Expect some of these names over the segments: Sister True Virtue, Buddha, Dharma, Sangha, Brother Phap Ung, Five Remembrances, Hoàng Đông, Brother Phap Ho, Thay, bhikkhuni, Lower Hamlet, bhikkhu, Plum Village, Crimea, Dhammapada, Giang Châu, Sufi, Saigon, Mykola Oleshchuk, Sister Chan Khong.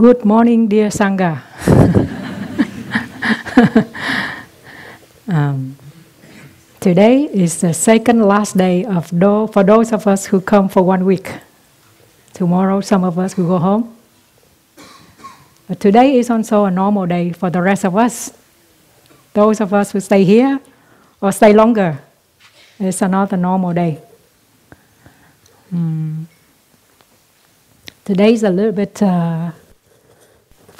Good morning, dear Sangha. Today is the second last day of for those of us who come for 1 week. Tomorrow, some of us will go home. But today is also a normal day for the rest of us. Those of us who stay here or stay longer, it's another normal day. Today is a little bit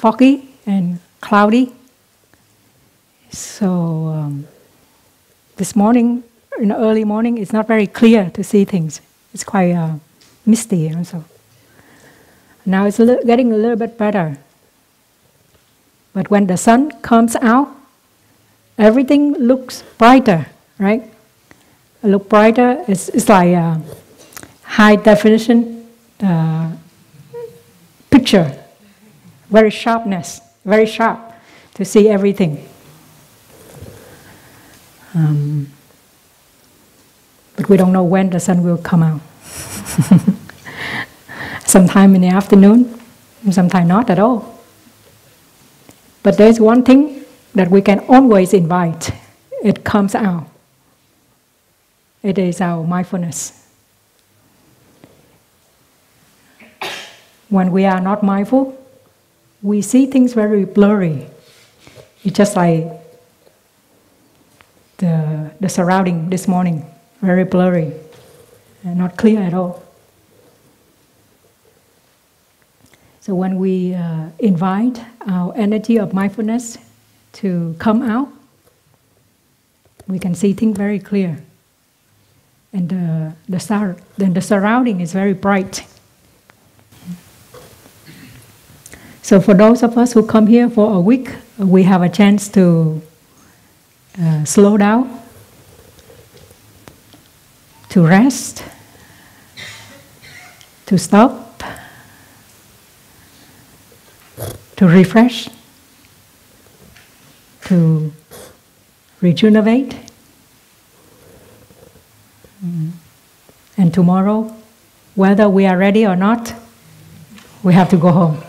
foggy and cloudy. So this morning, in the early morning, it's not very clear to see things. It's quite misty also. Now it's getting a little bit better. But when the sun comes out, everything looks brighter, right? It looks brighter. It's like a high definition picture, very sharp to see everything. But we don't know when the sun will come out. Sometime in the afternoon, sometime not at all. But there's one thing that we can always invite. It comes out. It is our mindfulness. When we are not mindful, we see things very blurry. It's just like the surrounding this morning, very blurry and not clear at all. So when we invite our energy of mindfulness to come out, we can see things very clear. And the surrounding is very bright. So for those of us who come here for a week, we have a chance to slow down, to rest, to stop, to refresh, to rejuvenate. And tomorrow, whether we are ready or not, we have to go home.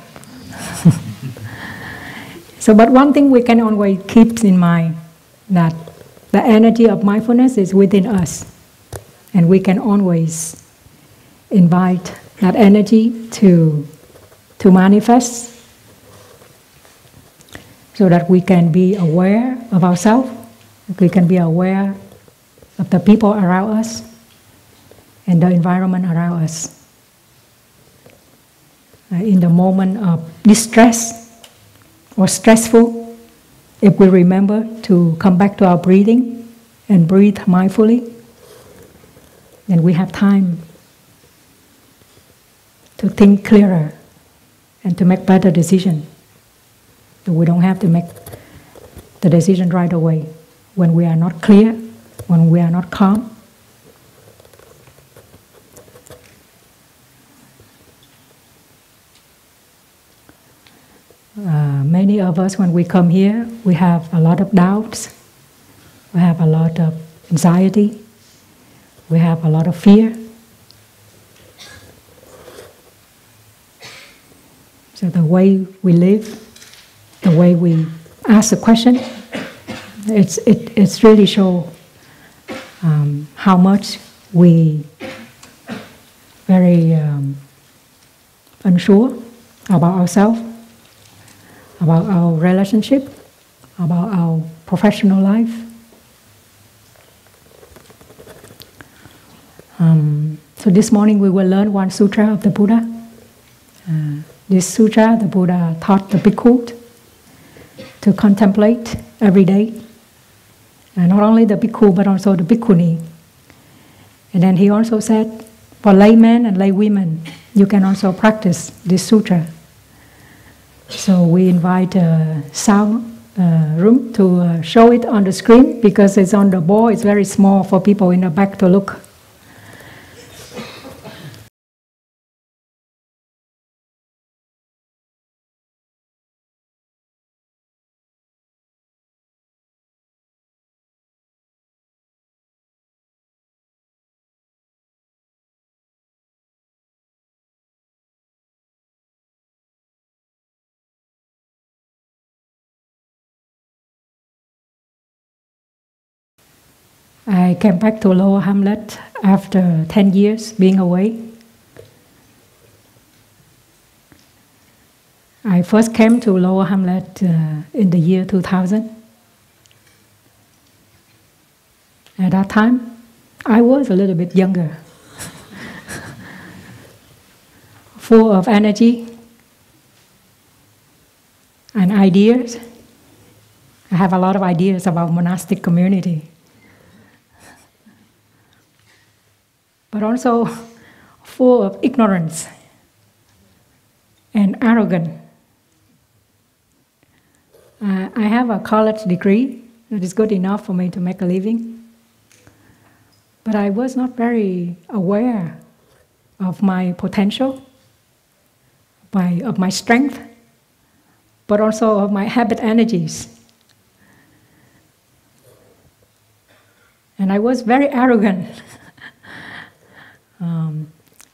So, but one thing we can always keep in mind, that the energy of mindfulness is within us, and we can always invite that energy to manifest, so that we can be aware of ourselves, we can be aware of the people around us, and the environment around us. In the moment of distress, or stressful, if we remember to come back to our breathing and breathe mindfully, then we have time to think clearer and to make better decisions. So we don't have to make the decision right away when we are not clear, when we are not calm. Many of us, when we come here, we have a lot of doubts, we have a lot of anxiety, we have a lot of fear. So the way we live, the way we ask the question, it's really shows how much we very unsure about ourselves, about our relationship, about our professional life. So this morning we will learn one sutra of the Buddha. This sutra the Buddha taught the bhikkhu to contemplate every day. And not only the bhikkhu but also the bhikkhuni. And then he also said, for laymen and lay women, you can also practice this sutra. So we invite sound room to show it on the screen, because it's on the board, it's very small for people in the back to look. I came back to Lower Hamlet after 10 years being away. I first came to Lower Hamlet in the year 2000. At that time, I was a little bit younger, full of energy and ideas. I have a lot of ideas about monastic community. But also full of ignorance and arrogance. I have a college degree that is good enough for me to make a living. But I was not very aware of my potential, of my strength, but also of my habit energies. And I was very arrogant.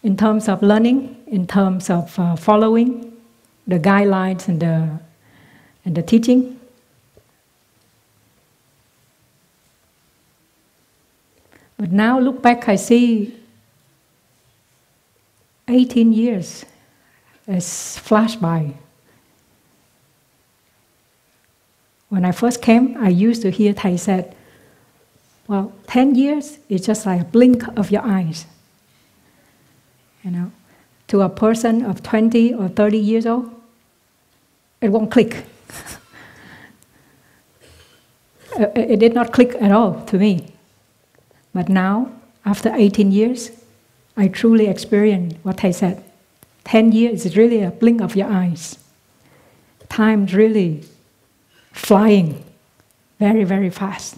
In terms of learning, in terms of following the guidelines and the teaching. But now look back, I see 18 years has flashed by. When I first came, I used to hear Thay said, well, 10 years is just like a blink of your eyes. You know, to a person of 20 or 30 years old, it won't click. It did not click at all to me. But now, after 18 years, I truly experienced what I said. 10 years is really a blink of your eyes. Time's really flying very, very fast.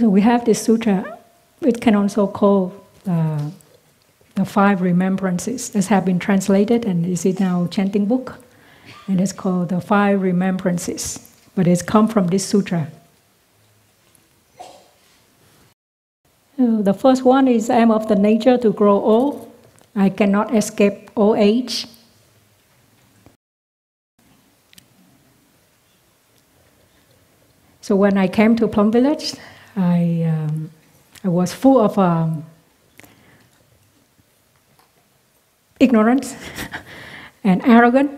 So we have this sutra, it can also call the Five Remembrances. This has been translated and is it now chanting book. And it's called the Five Remembrances. But it's come from this sutra. So the first one is, I am of the nature to grow old. I cannot escape old age. So when I came to Plum Village, I was full of ignorance and arrogance.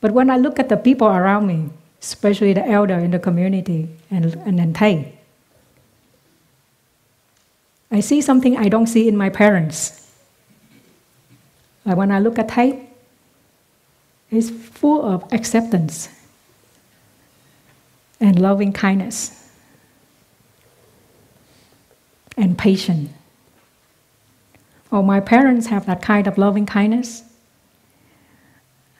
But when I look at the people around me, especially the elder in the community and Thay, I see something I don't see in my parents. Like when I look at Thay, it's full of acceptance and loving kindness and patient. Oh, my parents have that kind of loving kindness,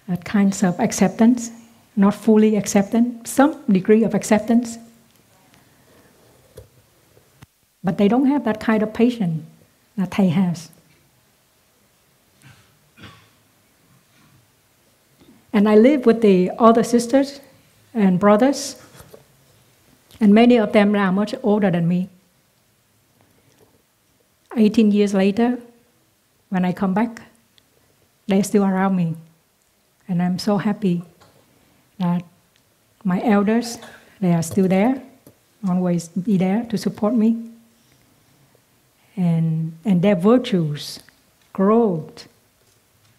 that kind of acceptance, not fully acceptance, some degree of acceptance. But they don't have that kind of patience that Thay has. And I live with the other sisters and brothers, and many of them are much older than me. 18 years later, when I come back, they're still around me. And I'm so happy that my elders, they are still there, always be there to support me. And their virtues grow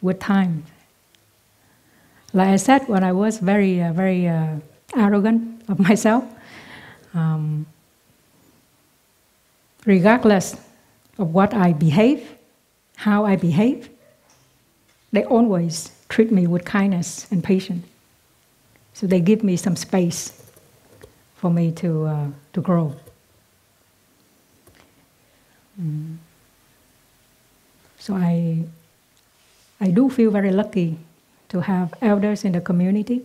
with time. Like I said, when I was very, very arrogant of myself, regardless of what I behave, how I behave, they always treat me with kindness and patience. So they give me some space for me to grow. So I do feel very lucky to have elders in the community,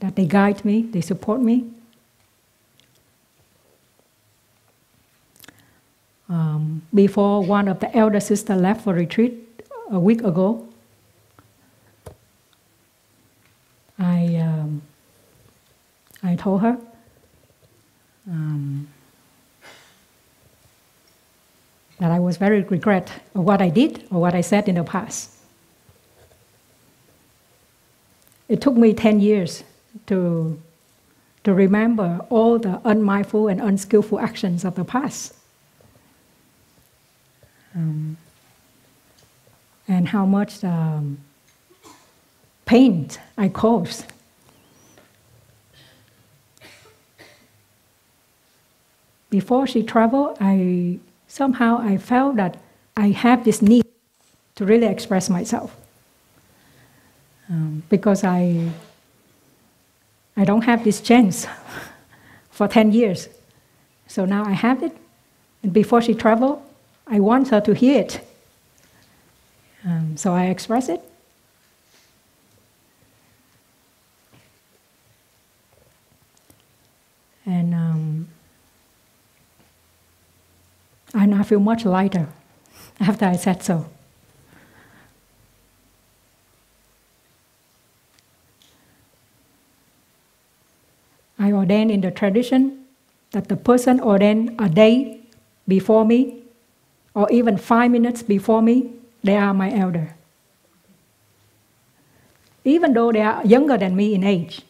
that they guide me, they support me. Before one of the elder sisters left for retreat a week ago, I told her, that I was very regret of what I did or what I said in the past. It took me 10 years to to remember all the unmindful and unskillful actions of the past. And how much pain I caused. Before she traveled, I felt that I have this need to really express myself. Because I don't have this chance for 10 years. So now I have it. And before she traveled, I want her to hear it. So I express it. And I feel much lighter after I said so. I ordained in the tradition that the person ordained a day before me, or even 5 minutes before me, they are my elder. Even though they are younger than me in age,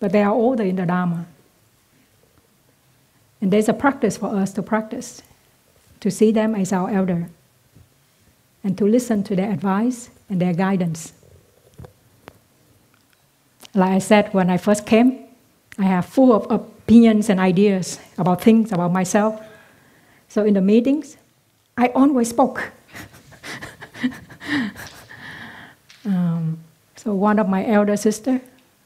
but they are older in the Dharma. And there's a practice for us to practice, to see them as our elder, and to listen to their advice and their guidance. Like I said, when I first came, I have full of opinions and ideas about things, about myself. So in the meetings, I always spoke. So one of my elder sister,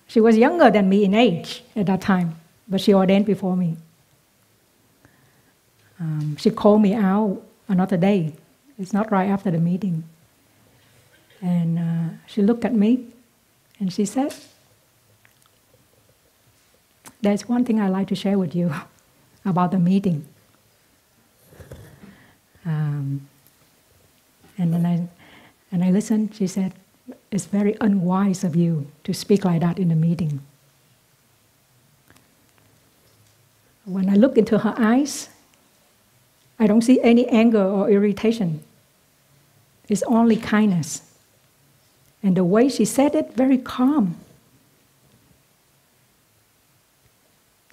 she was younger than me in age at that time, but she ordained before me. She called me out another day. It's not right after the meeting. And she looked at me and she said, "There's one thing I'd like to share with you about the meeting." And then I listened. She said, "It's very unwise of you to speak like that in the meeting." When I look into her eyes, I don't see any anger or irritation. It's only kindness. And the way she said it, very calm.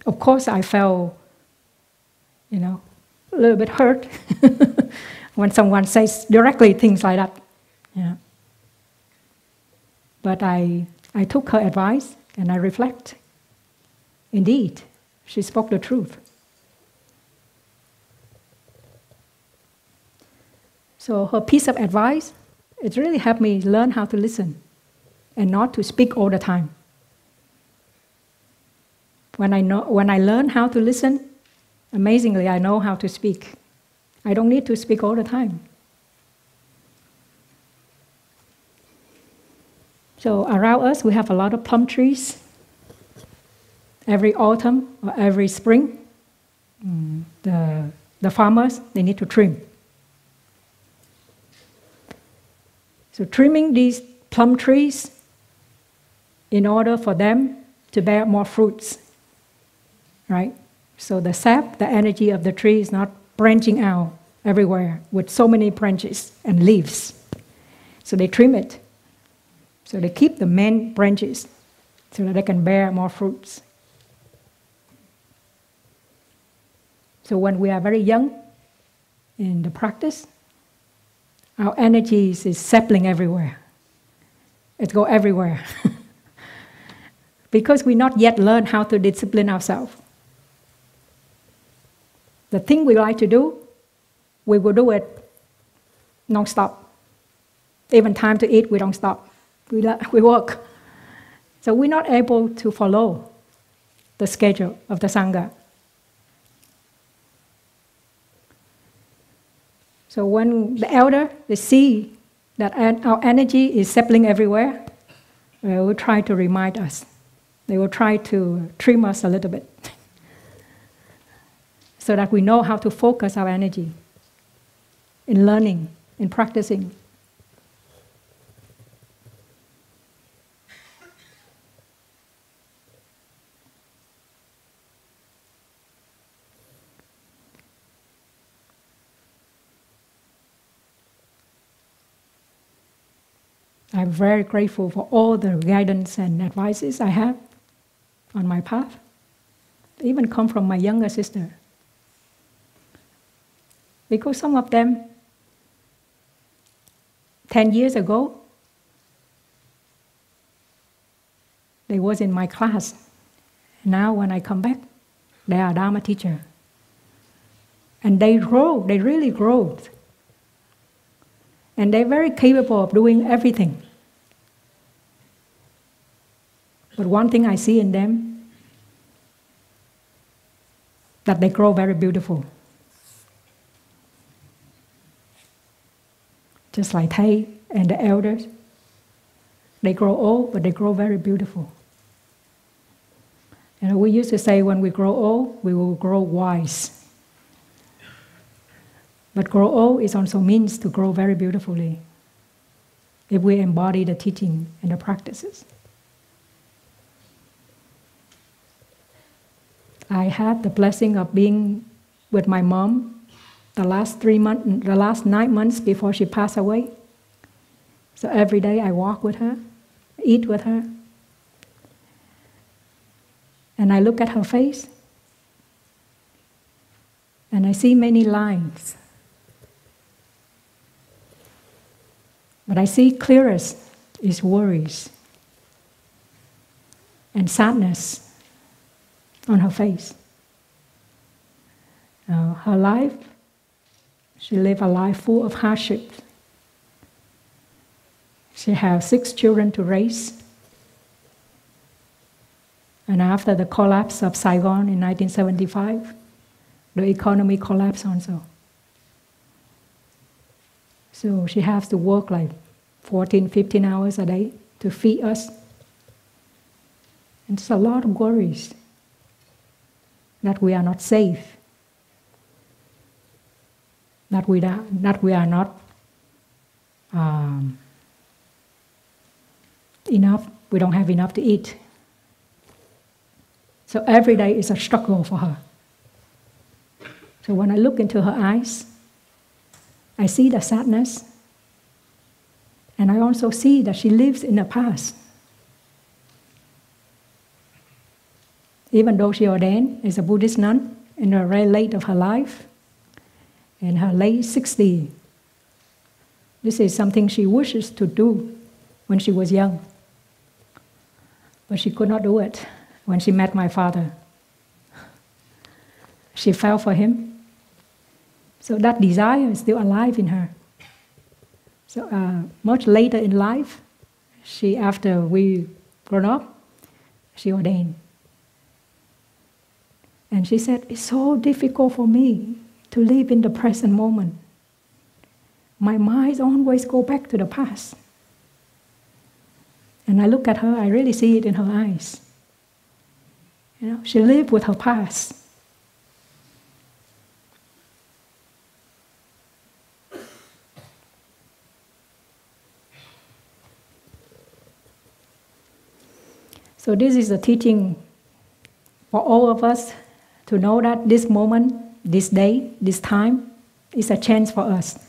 Of course, I felt, you know, a little bit hurt when someone says directly things like that. Yeah. But I took her advice and I reflect. Indeed, she spoke the truth. So her piece of advice, it really helped me learn how to listen and not to speak all the time. When I learn how to listen, amazingly, I know how to speak. I don't need to speak all the time. So around us, we have a lot of plum trees. Every autumn or every spring, the farmers, they need to trim. So trimming these plum trees in order for them to bear more fruits. Right? So the sap, the energy of the tree is not branching out everywhere with so many branches and leaves. So they trim it. So they keep the main branches so that they can bear more fruits. So when we are very young in the practice, our energy is sapling everywhere. It goes everywhere. Because we not yet learn how to discipline ourselves. The thing we like to do, we will do it non-stop. Even time to eat, we don't stop. We work. So we're not able to follow the schedule of the Sangha. So when the elder, they see that our energy is sapling everywhere, they will try to remind us. They will try to trim us a little bit so that we know how to focus our energy in learning, in practicing. I'm very grateful for all the guidance and advices I have on my path. even come from my younger sister. Because some of them, 10 years ago, they was in my class. Now when I come back, they are Dharma teacher. And they grow, they really grow. And they're very capable of doing everything. But one thing I see in them, that they grow very beautiful. Just like Thay and the elders, they grow old, but they grow very beautiful. And we used to say when we grow old, we will grow wise. But grow old is also means to grow very beautifully if we embody the teaching and the practices. I had the blessing of being with my mom the last 9 months before she passed away. So every day I walk with her, eat with her. And I look at her face and I see many lines. What I see clearest is worries and sadness on her face. Now, her life, she lived a life full of hardship. She had 6 children to raise. And after the collapse of Saigon in 1975, the economy collapsed also. So she has to work like 14, 15 hours a day to feed us. And it's a lot of worries that we are not safe, that we are not enough, we don't have enough to eat. So every day is a struggle for her. So when I look into her eyes, I see the sadness, and I also see that she lives in the past. Even though she ordained as a Buddhist nun in the very late of her life, in her late 60s, this is something she wishes to do when she was young. But she could not do it when she met my father. She fell for him. So that desire is still alive in her. So much later in life, she, after we grown up, she ordained. And she said, it's so difficult for me to live in the present moment. My mind always go back to the past. And I look at her, I really see it in her eyes. You know, she lived with her past. So this is a teaching for all of us to know that this moment, this day, this time is a chance for us.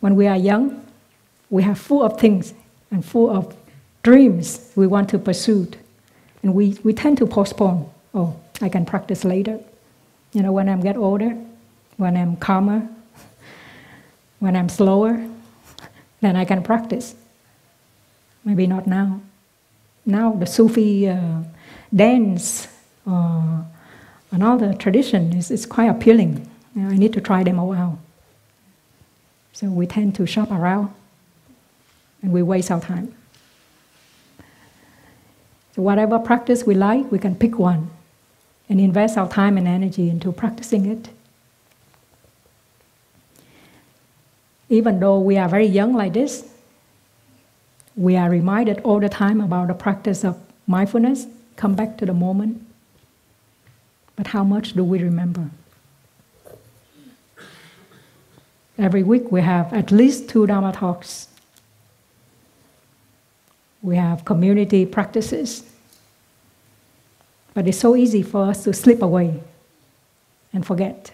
When we are young, we have full of things and full of dreams we want to pursue. And we tend to postpone. Oh, I can practice later. You know, when I get older, when I'm calmer, when I'm slower, then I can practice. Maybe not now. Now the Sufi dance or another tradition is quite appealing. You know, I need to try them all out. So we tend to shop around and we waste our time. So whatever practice we like, we can pick one and invest our time and energy into practicing it. Even though we are very young like this, we are reminded all the time about the practice of mindfulness, come back to the moment. But how much do we remember? Every week we have at least 2 Dharma talks. We have community practices. But it's so easy for us to slip away and forget.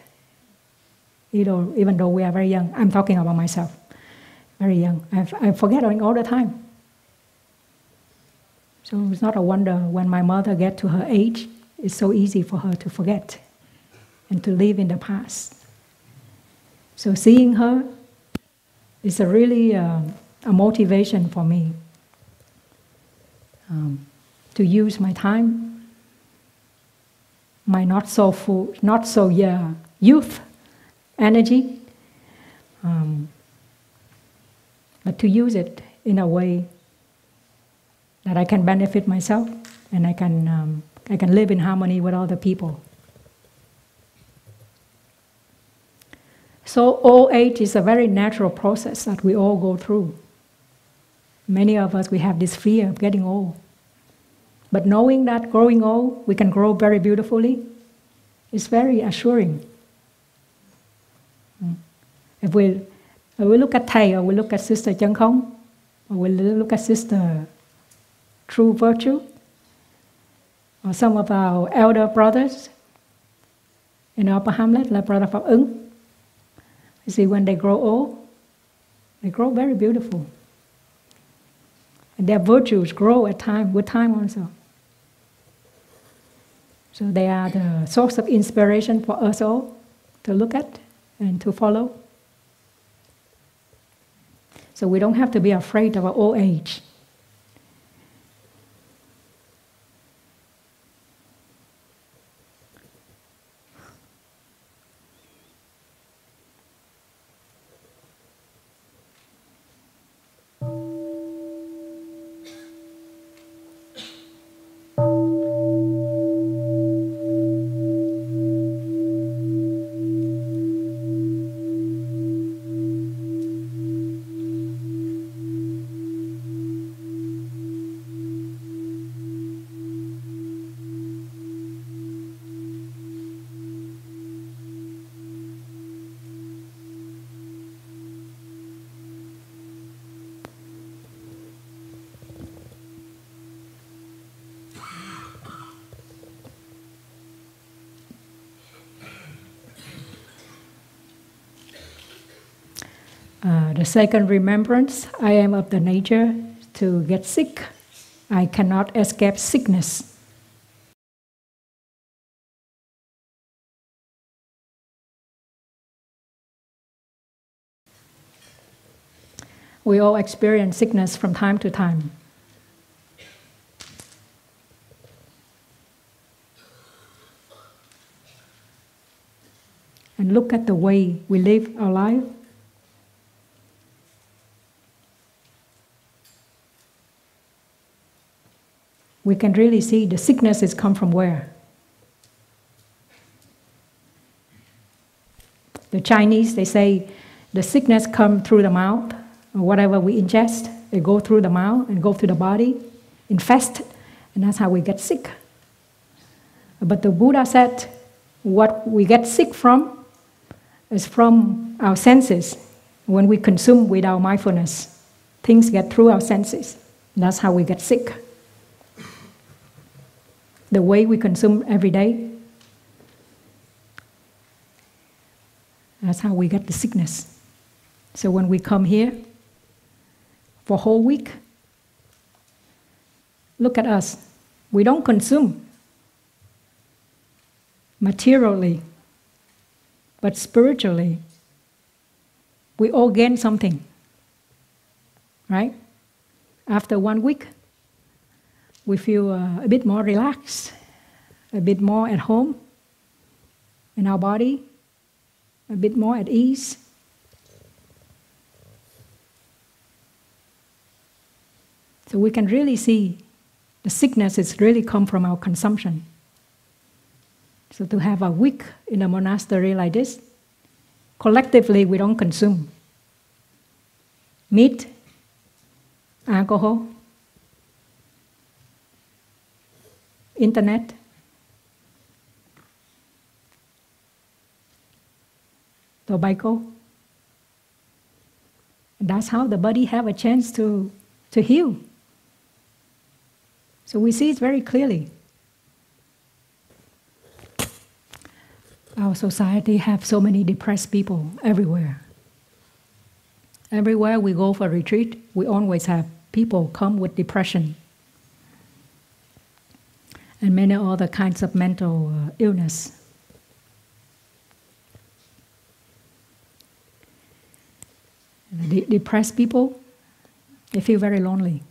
You know, even though we are very young, I'm talking about myself. Very young. I forget all the time. So it's not a wonder when my mother gets to her age, it's so easy for her to forget and to live in the past. So seeing her is a really a motivation for me to use my time, my youth energy, but to use it in a way that I can benefit myself and I can live in harmony with other people. So old age is a very natural process that we all go through. Many of us, we have this fear of getting old. But knowing that growing old, we can grow very beautifully, is very assuring. If we look at Thay, or we look at Sister Chan Khong, or we look at Sister True Virtue, or some of our elder brothers in Upper Hamlet, like Brother Phap Ung, you see, when they grow old, they grow very beautiful. And their virtues grow at time, with time also. So they are the source of inspiration for us all to look at and to follow. So we don't have to be afraid of our old age. The second remembrance, I am of the nature to get sick. I cannot escape sickness. We all experience sickness from time to time. And look at the way we live our life. We can really see the sicknesses come from where. The Chinese, they say the sickness come through the mouth, or whatever we ingest, they go through the mouth and go through the body, infest, and that's how we get sick. But the Buddha said what we get sick from is from our senses. When we consume with our mindfulness, things get through our senses. That's how we get sick. The way we consume every day, that's how we get the sickness. So when we come here for a whole week, look at us. We don't consume materially, but spiritually, we all gain something, right? After 1 week, we feel a bit more relaxed, a bit more at home in our body, a bit more at ease. So we can really see the sicknesses really come from our consumption. So to have a week in a monastery like this, collectively we don't consume meat, alcohol, internet. Tobacco. That's how the body have a chance to heal. So we see it very clearly. Our society have so many depressed people everywhere. Everywhere we go for retreat, we always have people come with depression. and many other kinds of mental illness. The depressed people, they feel very lonely.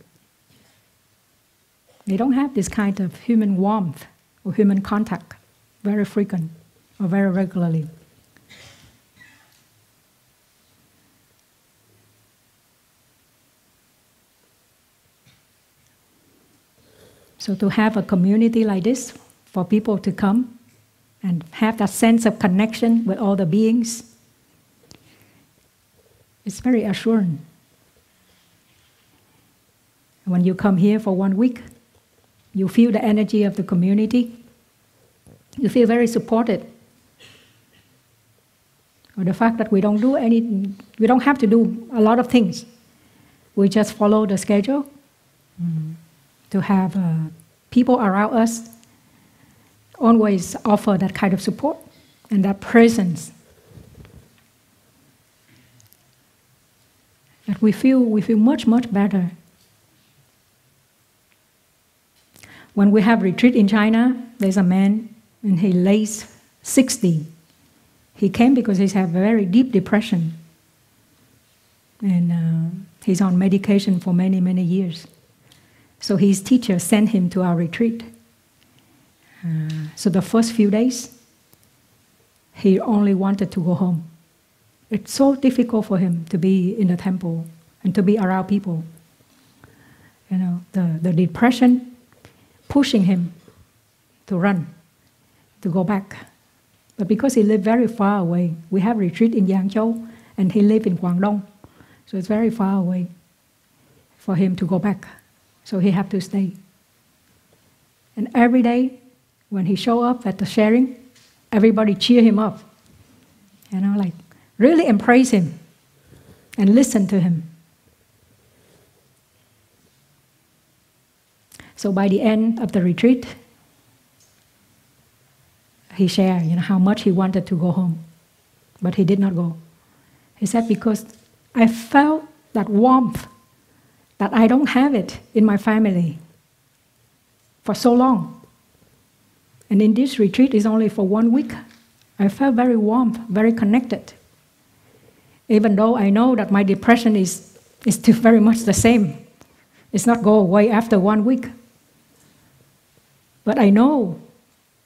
They don't have this kind of human warmth or human contact very frequent or very regularly. So to have a community like this, for people to come and have that sense of connection with all the beings, it's very assuring. When you come here for 1 week, you feel the energy of the community. You feel very supported. Or the fact that we don't have to do a lot of things. We just follow the schedule. Mm-hmm. To have people around us always offer that kind of support and that presence. That we feel much, much better. When we have retreat in China, there's a man and he lays 60. He came because he's had a very deep depression. And he's on medication for many, many years. So his teacher sent him to our retreat. So the first few days, he only wanted to go home. It's so difficult for him to be in the temple and to be around people. You know, the depression pushing him to run, to go back. But because he lived very far away, we have retreat in Giang Châu, and he lived in Hoàng Đông, so it's very far away for him to go back. So he had to stay. And every day, when he showed up at the sharing, everybody cheered him up. You know, like, really embrace him and listen to him. So by the end of the retreat, he shared, you know, how much he wanted to go home. But he did not go. He said, because I felt that warmth, that I don't have it in my family for so long. And in this retreat, it's only for 1 week. I felt very warm, very connected. Even though I know that my depression is still very much the same. It's not go away after 1 week. But I know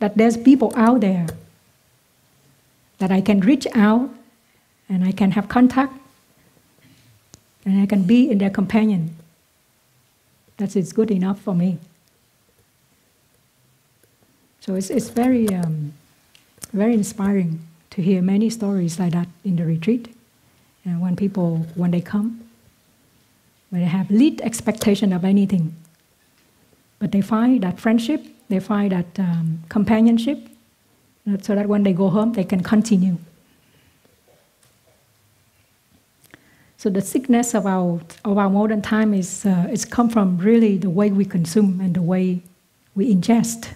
that there's people out there that I can reach out and I can have contact and I can be in their companion. That is good enough for me. So it's very, very inspiring to hear many stories like that in the retreat. And when they come, when they have little expectation of anything, but they find that friendship, they find that companionship, so that when they go home, they can continue. So the sickness of our modern time is it's come from really the way we consume and the way we ingest.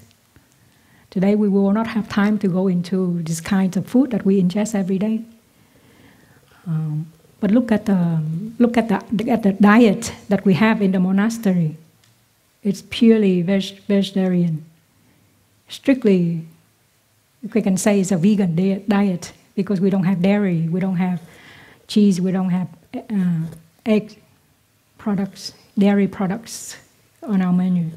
Today we will not have time to go into this kind of food that we ingest every day. But look at the diet that we have in the monastery. It's purely vegetarian. Strictly, we can say it's a vegan diet because we don't have dairy, we don't have cheese, we don't have egg products, dairy products on our menu.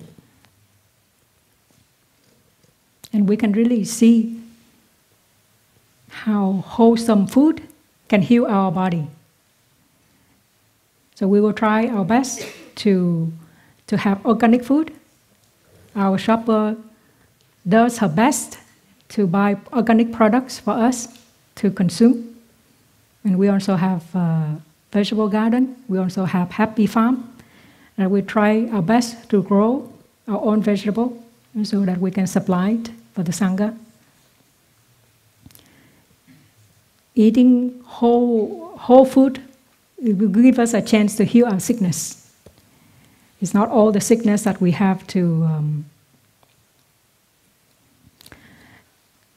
And we can really see how wholesome food can heal our body. So we will try our best to have organic food. Our shopper does her best to buy organic products for us to consume. And we also have vegetable garden. We also have happy farm. And we try our best to grow our own vegetable so that we can supply it for the Sangha. Eating whole food, it will give us a chance to heal our sickness. It's not all the sickness that we have to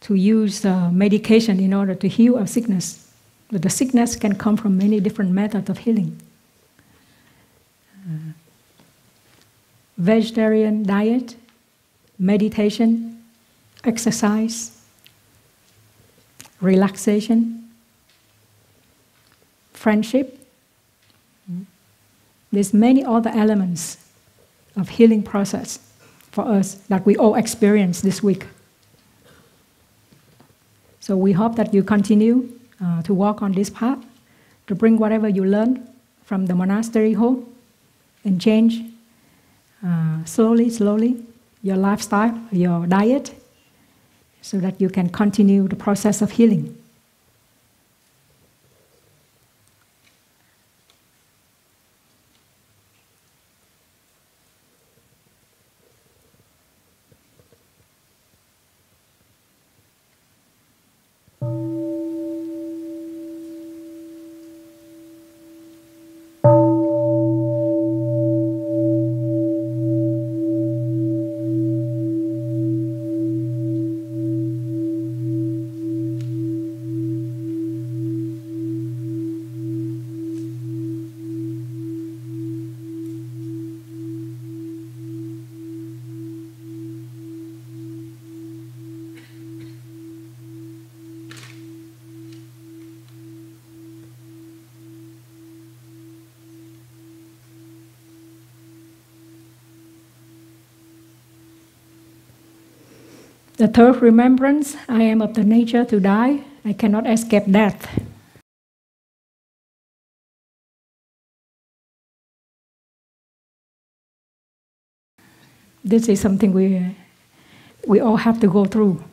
use medication in order to heal our sickness. But the sickness can come from many different methods of healing. Vegetarian diet meditation, exercise, relaxation, friendship. There's many other elements of healing process for us that we all experienced this week. So we hope that you continue to walk on this path, to bring whatever you learn from the monastery home and change slowly your lifestyle, your diet, so that you can continue the process of healing. The third remembrance, I am of the nature to die. I cannot escape death. This is something we all have to go through.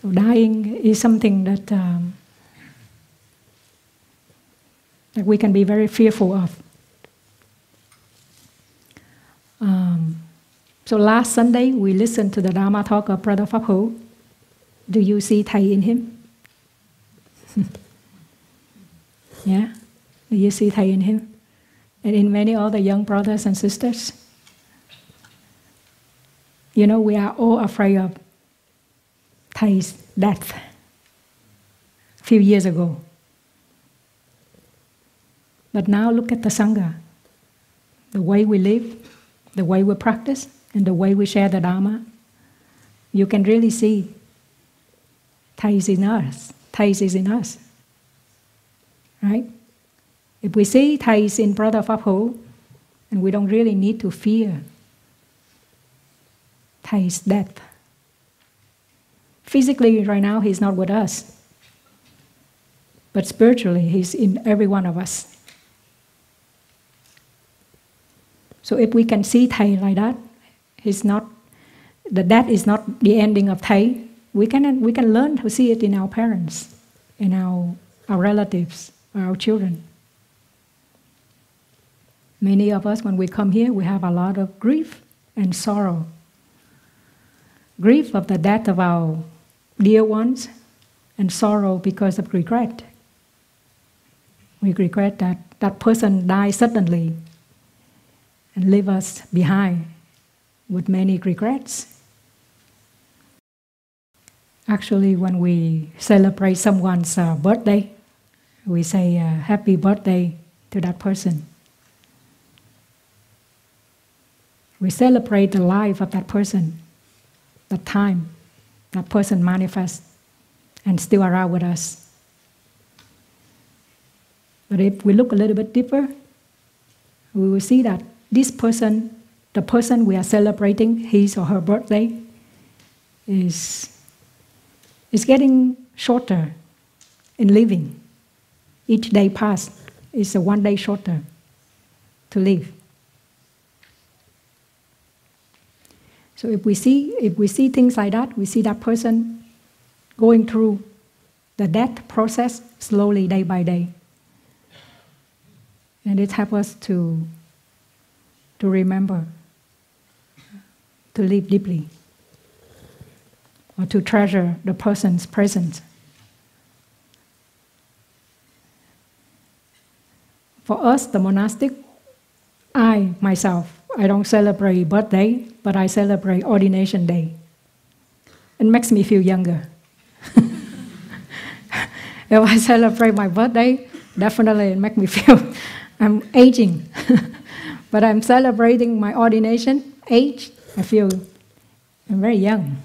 So dying is something that, that we can be very fearful of. So last Sunday, we listened to the Dharma talk of Brother Phap Ho. Do you see Thay in him? Yeah? Do you see Thay in him? And in many other young brothers and sisters? You know, we are all afraid of Thay's death a few years ago. But now look at the Sangha, the way we live, the way we practice, and the way we share the Dharma. You can really see Thay is in us. Thay is in us. Right? If we see Thay is in Brother Phap Ho, and we don't really need to fear Thay's death. Physically, right now, he's not with us. But spiritually, he's in every one of us. So if we can see Thay like that, he's not, that is not the ending of Thay. We can learn to see it in our parents, in our relatives, our children. Many of us, when we come here, we have a lot of grief and sorrow. Grief of the death of our dear ones, and sorrow because of regret. We regret that that person died suddenly, and leave us behind with many regrets. Actually, when we celebrate someone's birthday, we say happy birthday to that person. We celebrate the life of that person, the time that person manifests and still around with us. But if we look a little bit deeper, we will see that this person, the person we are celebrating his or her birthday, is getting shorter in living. Each day passed is a one day shorter to live. So if we see things like that, we see that person going through the death process slowly, day by day. And it helps us to remember, to live deeply, or to treasure the person's presence. For us, the monastic, I, myself, I don't celebrate birthday, but I celebrate ordination day. It makes me feel younger. If I celebrate my birthday, definitely it makes me feel I'm aging. But I'm celebrating my ordination age. I feel I'm very young.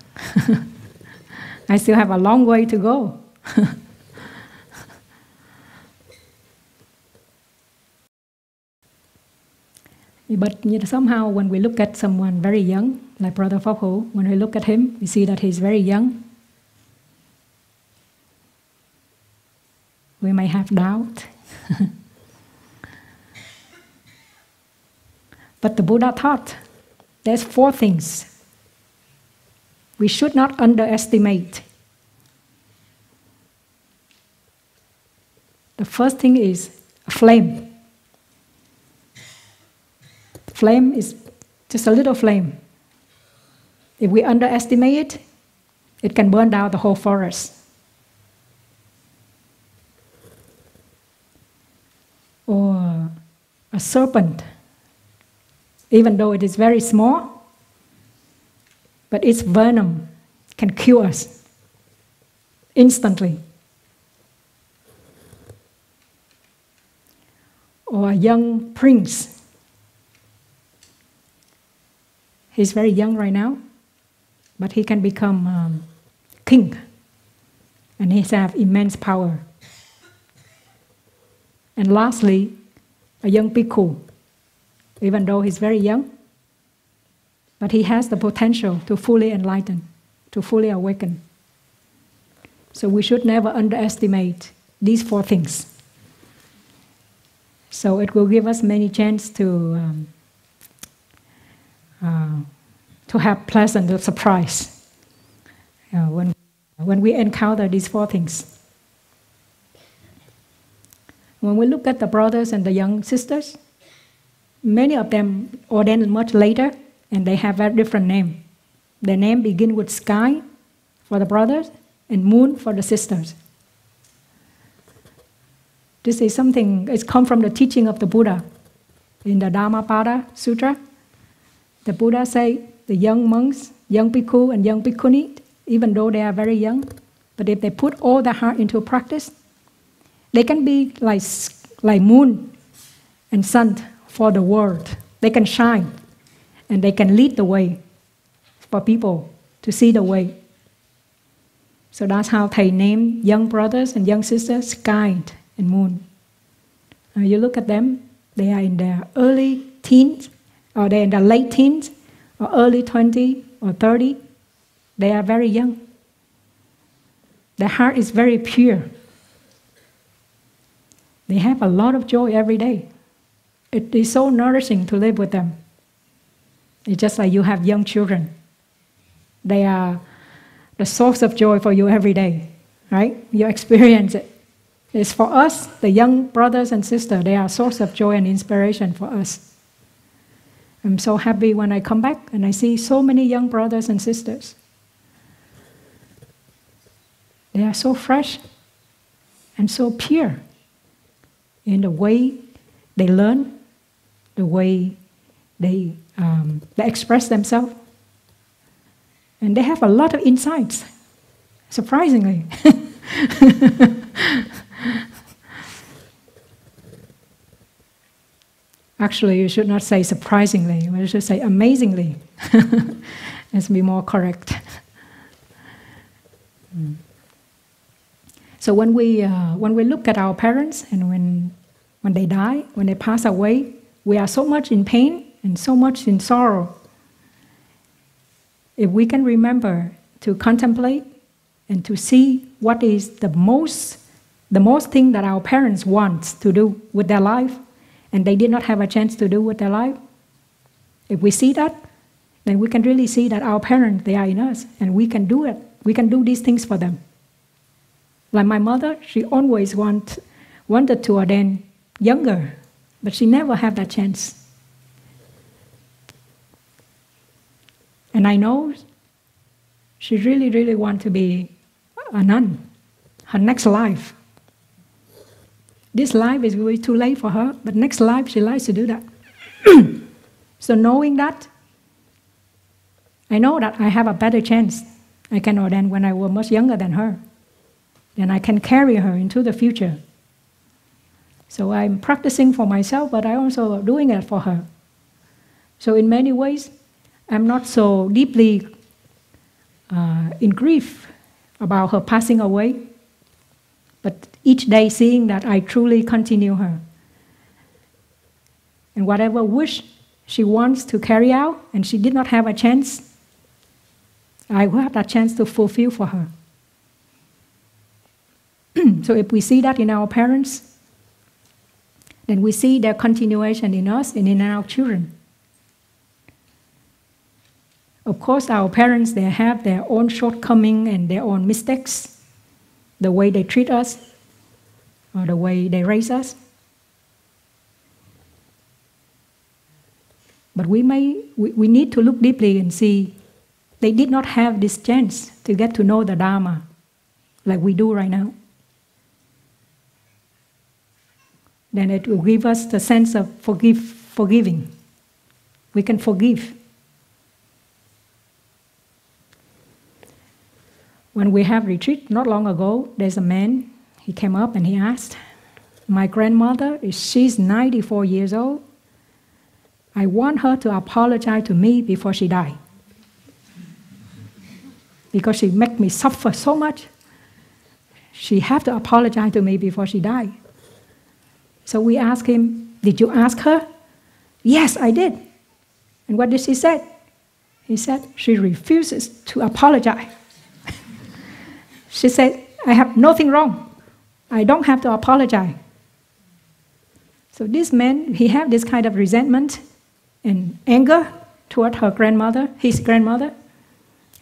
I still have a long way to go. But somehow when we look at someone very young, like Brother Phap Ho, when we look at him, we see that he's very young. We may have doubt. But the Buddha taught there's four things we should not underestimate. The first thing is a flame. The flame is just a little flame. If we underestimate it, it can burn down the whole forest. Or a serpent, even though it is very small, but its venom can kill us instantly. Or a young prince. He's very young right now, but he can become king, and he has immense power. And lastly, a young bhikkhu. Even though he's very young, but he has the potential to fully enlighten, to fully awaken. So we should never underestimate these four things. So it will give us many chances to have pleasant surprise when we encounter these four things. When we look at the brothers and the young sisters, many of them ordained much later, and they have a different name. Their name begins with sky for the brothers and moon for the sisters. This is something, it's come from the teaching of the Buddha. In the Dhammapada Sutra, the Buddha say the young monks, young bhikkhu and young bhikkhuni, even though they are very young, but if they put all their heart into practice, they can be like moon and sun for the world. They can shine and they can lead the way for people to see the way. So that's how Thay named young brothers and young sisters sky and moon. Now you look at them, they are in their early teens, or they're in their late teens, or early 20 or 30. They are very young. Their heart is very pure. They have a lot of joy every day. It is so nourishing to live with them. It's just like you have young children. They are the source of joy for you every day, right? You experience it. It's for us, the young brothers and sisters, they are a source of joy and inspiration for us. I'm so happy when I come back and I see so many young brothers and sisters. They are so fresh and so pure in the way they learn, the way they express themselves. And they have a lot of insights, surprisingly. Actually, you should not say surprisingly, you should say amazingly. Let's be more correct. So when we look at our parents, and when they die, when they pass away, we are so much in pain and so much in sorrow. If we can remember to contemplate and to see what is the most thing that our parents want to do with their life, and they did not have a chance to do with their life, if we see that, then we can really see that our parents, they are in us, and we can do it. We can do these things for them. Like my mother, she always wanted to ordain younger, but she never had that chance. And I know she really, really wants to be a nun, her next life. This life is really too late for her, but next life she likes to do that. So knowing that, I know that I have a better chance. I can ordain when I was much younger than her. Then I can carry her into the future. So I'm practicing for myself, but I'm also doing it for her. So in many ways, I'm not so deeply in grief about her passing away, but each day seeing that I truly continue her. And whatever wish she wants to carry out, and she did not have a chance, I will have that chance to fulfill for her. So if we see that in our parents, then we see their continuation in us and in our children. Of course, our parents, they have their own shortcomings and their own mistakes, the way they treat us or the way they raise us. But we need to look deeply and see they did not have this chance to get to know the Dharma like we do right now. Then it will give us the sense of forgiving. We can forgive. When we have retreat not long ago, there's a man, he came up and he asked, "My grandmother, she's 94 years old. I want her to apologize to me before she dies, because she makes me suffer so much. She has to apologize to me before she dies." So we asked him, "Did you ask her?" "Yes, I did." "And what did she say?" He said, "She refuses to apologize. She said, I have nothing wrong. I don't have to apologize." So this man, he had this kind of resentment and anger toward her grandmother, his grandmother,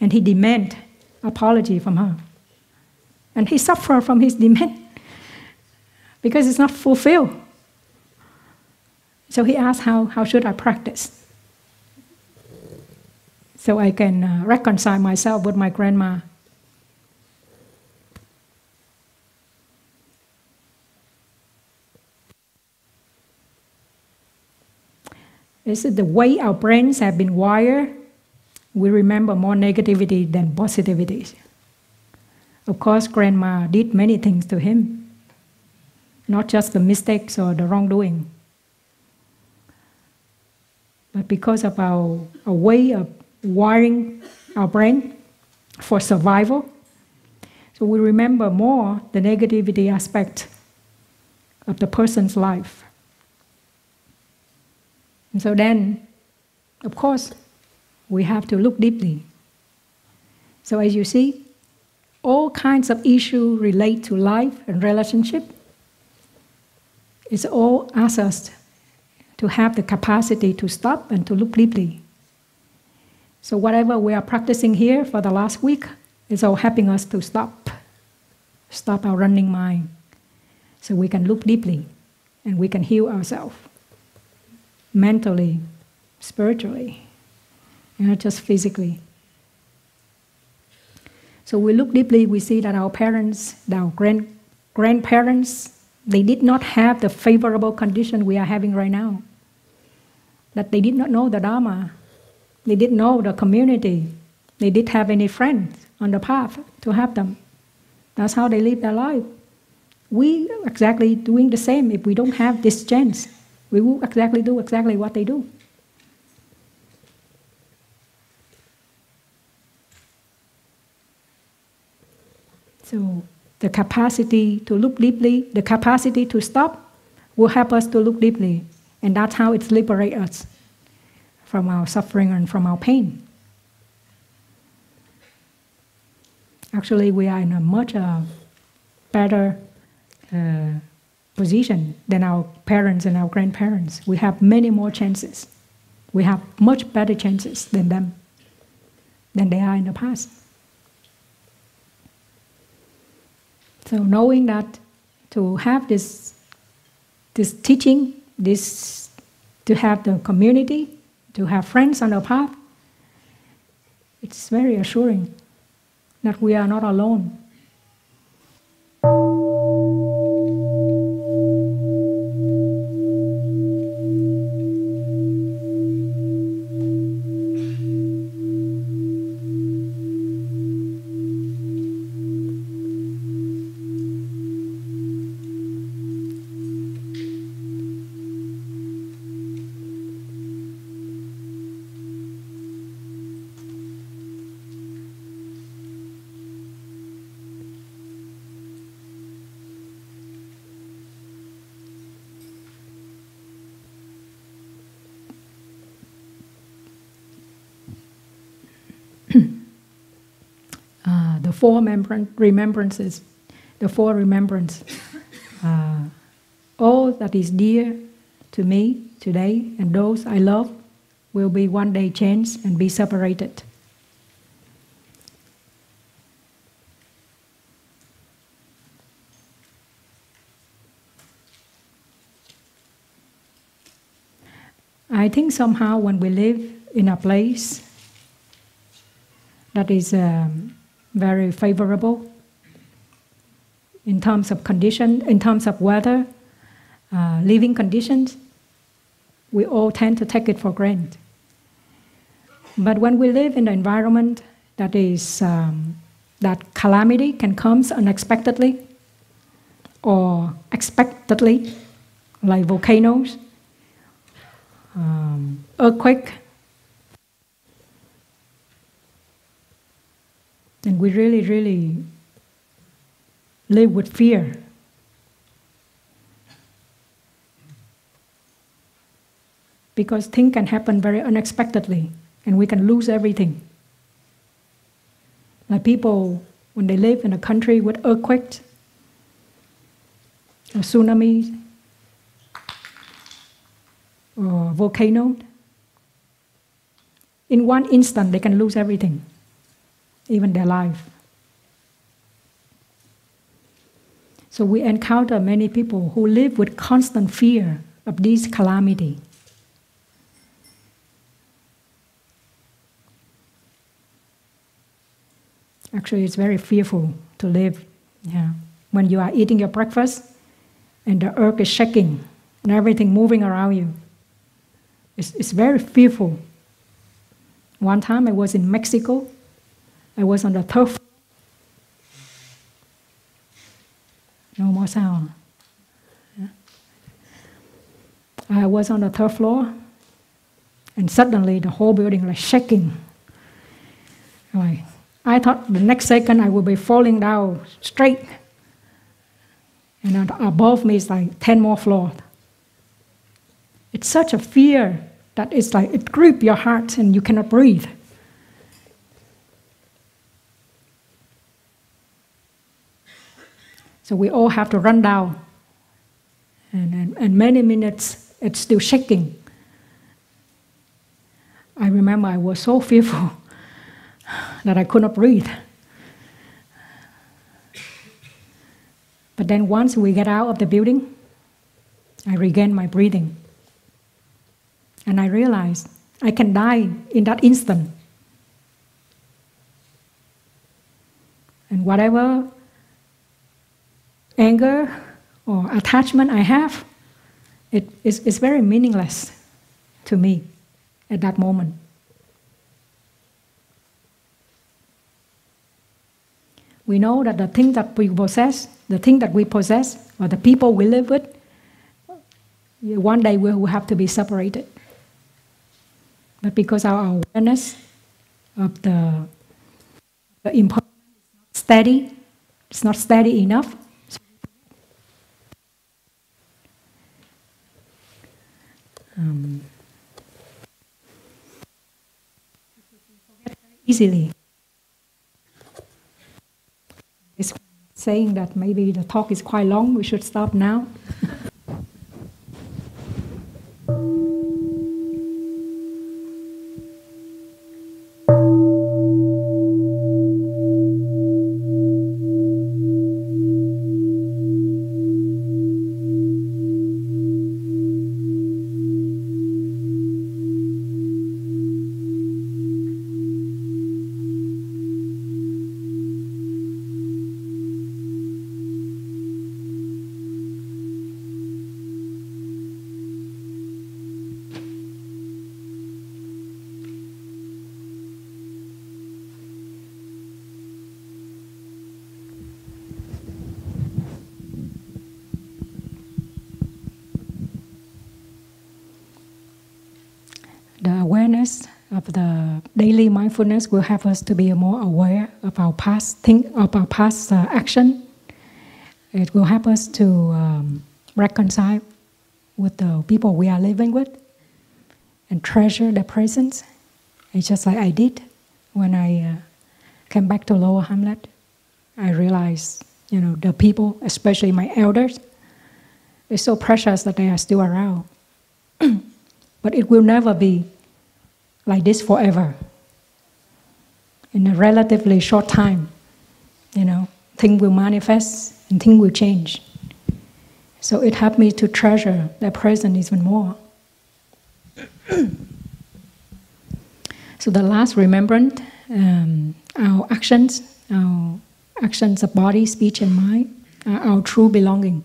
and he demanded apology from her. And he suffered from his demand because it's not fulfilled. So he asked, how should I practice so I can reconcile myself with my grandma? This is the way our brains have been wired. We remember more negativity than positivity. Of course, Grandma did many things to him, not just the mistakes or the wrongdoing. But because of our way of wiring our brain for survival, so we remember more the negativity aspect of the person's life. And so then, of course, we have to look deeply. So as you see, all kinds of issues relate to life and relationship. It's all asks us to have the capacity to stop and to look deeply. So whatever we are practicing here for the last week is all helping us to stop our running mind, so we can look deeply and we can heal ourselves. Mentally, spiritually, and not just physically. So we look deeply, we see that our parents, our grandparents, they did not have the favorable condition we are having right now. That they did not know the Dharma, they didn't know the community, they didn't have any friends on the path to help them. That's how they live their life. We are exactly doing the same. If we don't have this chance, we will do exactly what they do. So the capacity to look deeply, the capacity to stop, will help us to look deeply. And that's how it liberates us from our suffering and from our pain. Actually, we are in a much better position than our parents and our grandparents. We have many more chances. We have much better chances than them, than they are in the past. So knowing that to have this teaching, to have the community, to have friends on the path, it's very assuring that we are not alone. four remembrances, the four remembrance, all that is dear to me today and those I love will be one day changed and be separated. I think somehow when we live in a place that is very favorable in terms of condition, in terms of weather, living conditions, we all tend to take it for granted. But when we live in an environment that is that calamity can come unexpectedly or expectedly, like volcanoes, earthquake, and we really live with fear. Because things can happen very unexpectedly and we can lose everything. Like people, when they live in a country with earthquakes or tsunamis, or volcano, in one instant they can lose everything, even their life. So we encounter many people who live with constant fear of this calamity. Actually, it's very fearful to live. Yeah. When you are eating your breakfast and the earth is shaking and everything moving around you, it's very fearful. One time I was in Mexico. I was on the third floor. No more sound. Yeah. I was on the third floor, and suddenly the whole building was shaking. Like, I thought the next second I would be falling down straight. And above me is like 10 more floors. It's such a fear that it's like it grips your heart and you cannot breathe. So we all have to run down. And many minutes, it's still shaking. I remember I was so fearful that I could not breathe. But then once we get out of the building, I regained my breathing. And I realized I can die in that instant. And whatever anger or attachment I have, it's very meaningless to me at that moment. We know that the thing that we possess, or the people we live with, one day we will have to be separated. But because our awareness of the impermanence is not steady, it's not steady enough. Easily. It's saying that maybe the talk is quite long, we should stop now. Of the daily mindfulness will help us to be more aware of our past action. It will help us to reconcile with the people we are living with and treasure their presence. It's just like I did when I came back to Lower Hamlet. I realized, you know, the people, especially my elders, it's so precious that they are still around. But it will never be like this forever. In a relatively short time, you know, things will manifest and things will change. So it helped me to treasure the present even more. So the last remembrance, our actions of body, speech, and mind, are our true belonging.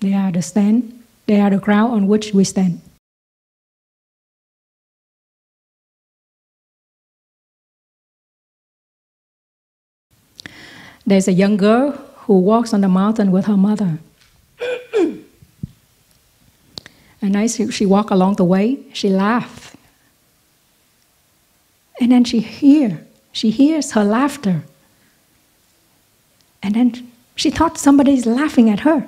They are the stand. They are the ground on which we stand. There's a young girl who walks on the mountain with her mother. And as she walked along the way, she laughed. And then she hears her laughter. And then she thought somebody is laughing at her.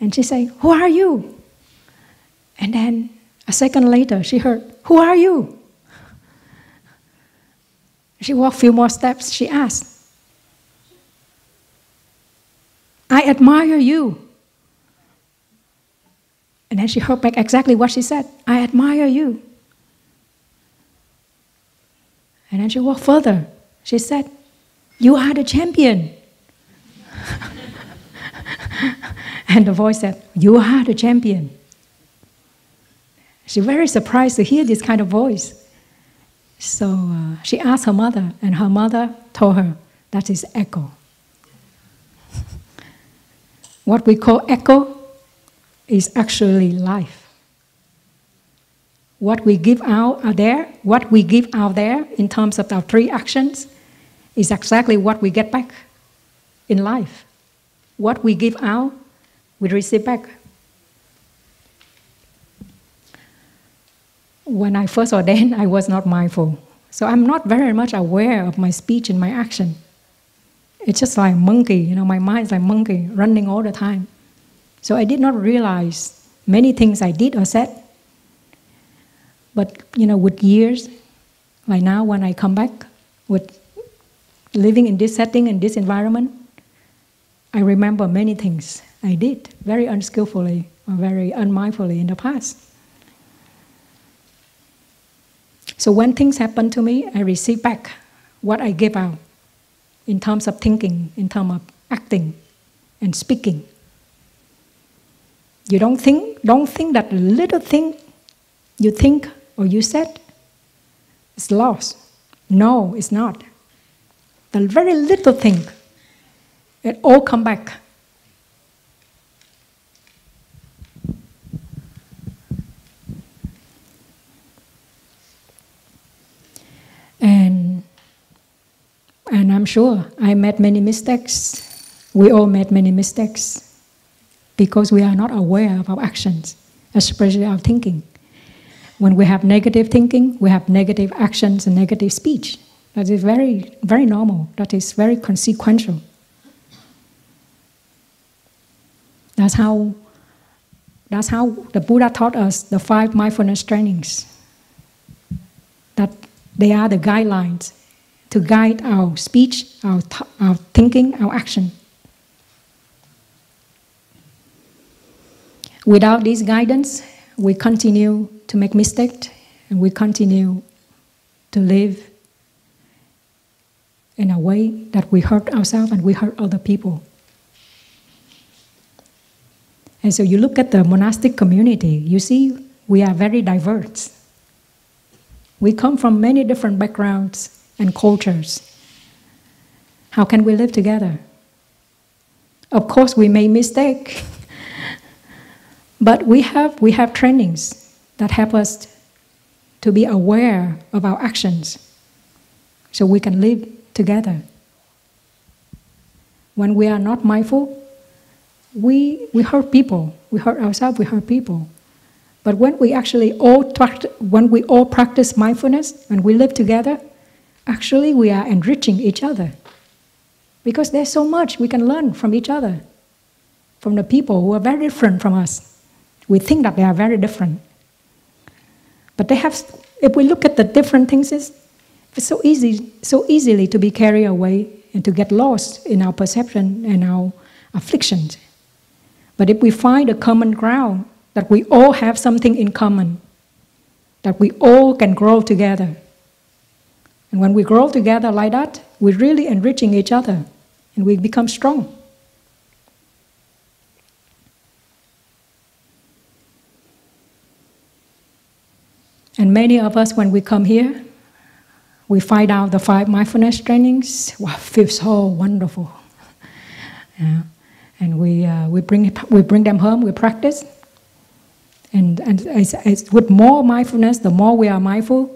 And she said, "Who are you?" And then a second later, she heard, "Who are you?" She walked a few more steps. She asked, "I admire you." And then she heard back exactly what she said. "I admire you." And then she walked further. She said, "You are the champion." And the voice said, "You are the champion." She's very surprised to hear this kind of voice. So she asked her mother, and her mother told her, that is echo. What we call echo is actually life. What we give out there, what we give out there in terms of our three actions is exactly what we get back in life. What we give out, we receive back. When I first ordained, I was not mindful. So I'm not very much aware of my speech and my action. It's just like a monkey, you know, my mind's like a monkey running all the time. So I did not realize many things I did or said. But, you know, with years, like now when I come back, with living in this setting and this environment, I remember many things I did very unskillfully or very unmindfully in the past. So when things happen to me, I receive back what I gave out in terms of thinking, in terms of acting and speaking. You don't think that little thing you think or you said is lost. No, it's not. The very little thing, it all come back. And I'm sure I made many mistakes. We all made many mistakes, because we are not aware of our actions, especially our thinking. When we have negative thinking, we have negative actions and negative speech. That is very, very normal. That is very consequential. That's how the Buddha taught us the 5 mindfulness trainings. That they are the guidelines to guide our speech, our thinking, our action. Without this guidance, we continue to make mistakes and we continue to live in a way that we hurt ourselves and we hurt other people. And so you look at the monastic community, you see we are very diverse. We come from many different backgrounds and cultures. How can we live together? Of course, we make mistakes. But we have trainings that help us to be aware of our actions so we can live together. When we are not mindful, we hurt people. We hurt ourselves, we hurt people. But when we actually all practice mindfulness and we live together, actually we are enriching each other. Because there's so much we can learn from each other, from the people who are very different from us. We think that they are very different. But they have, if we look at the different things, so easily to be carried away and to get lost in our perception and our afflictions. But if we find a common ground, that we all have something in common, that we all can grow together. And when we grow together like that, we're really enriching each other, and we become strong. And many of us, when we come here, we find out the 5 mindfulness trainings. Wow, feels so wonderful. Yeah. And we bring them home, we practice. And with more mindfulness, the more we are mindful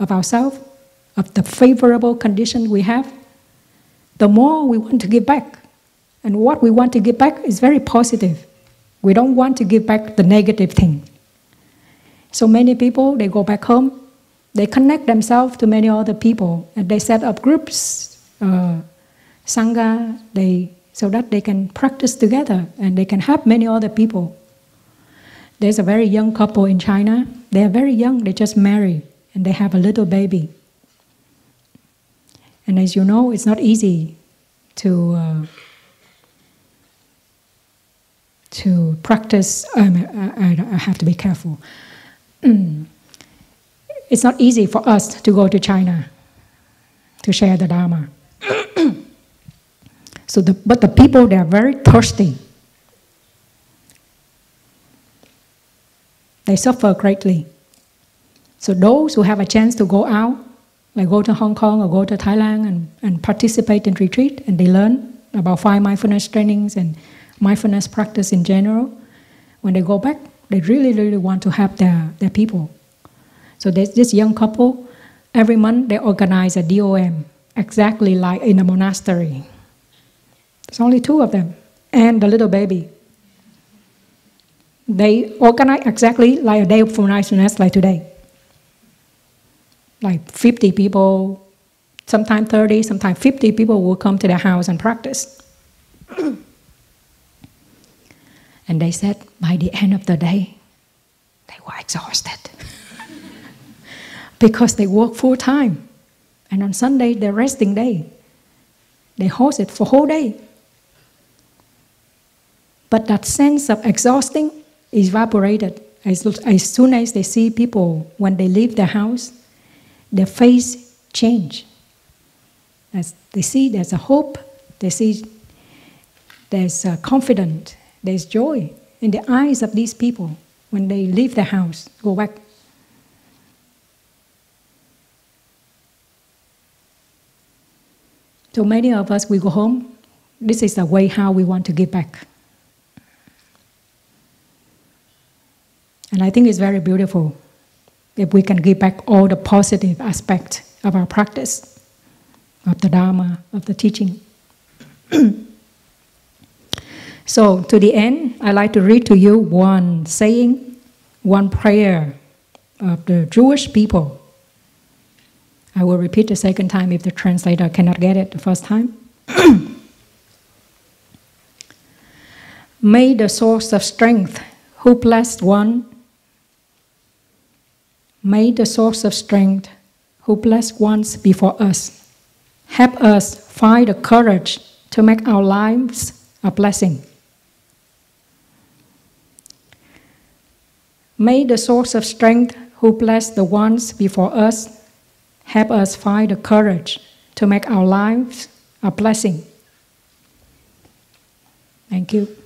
of ourselves, of the favorable condition we have, the more we want to give back. And what we want to give back is very positive. We don't want to give back the negative thing. So many people, they go back home, they connect themselves to many other people, and they set up groups, Sangha, so that they can practice together and they can help many other people. There's a very young couple in China. They are very young, they just married, and they have a little baby. And as you know, it's not easy to practice. I have to be careful. It's not easy for us to go to China to share the Dharma. But the people, they are very thirsty. They suffer greatly. So those who have a chance to go out, like go to Hong Kong or go to Thailand and participate in retreat, and they learn about 5 mindfulness trainings and mindfulness practice in general, when they go back, they really, really want to help their people. So there's this young couple, every month they organize a DOM, exactly like in a monastery. There's only 2 of them, and the little baby. They organize exactly like a day of mindfulness like today. Like 50 people, sometimes 30, sometimes 50 people will come to their house and practice. And they said, by the end of the day, they were exhausted. Because they work full time. And on Sunday, their resting day, they host it for whole day. But that sense of exhausting evaporated. As soon as they see people, when they leave their house, their face change. As they see there's a hope, they see there's a confidence, there's joy in the eyes of these people when they leave their house, go back. So many of us, we go home, this is the way how we want to give back. And I think it's very beautiful if we can give back all the positive aspects of our practice, of the Dharma, of the teaching. So, to the end, I'd like to read to you one saying, one prayer of the Jewish people. I will repeat the second time if the translator cannot get it the first time. May the source of strength who blessed one, may the source of strength who blessed once before us help us find the courage to make our lives a blessing. May the source of strength who blessed the ones before us help us find the courage to make our lives a blessing. Thank you.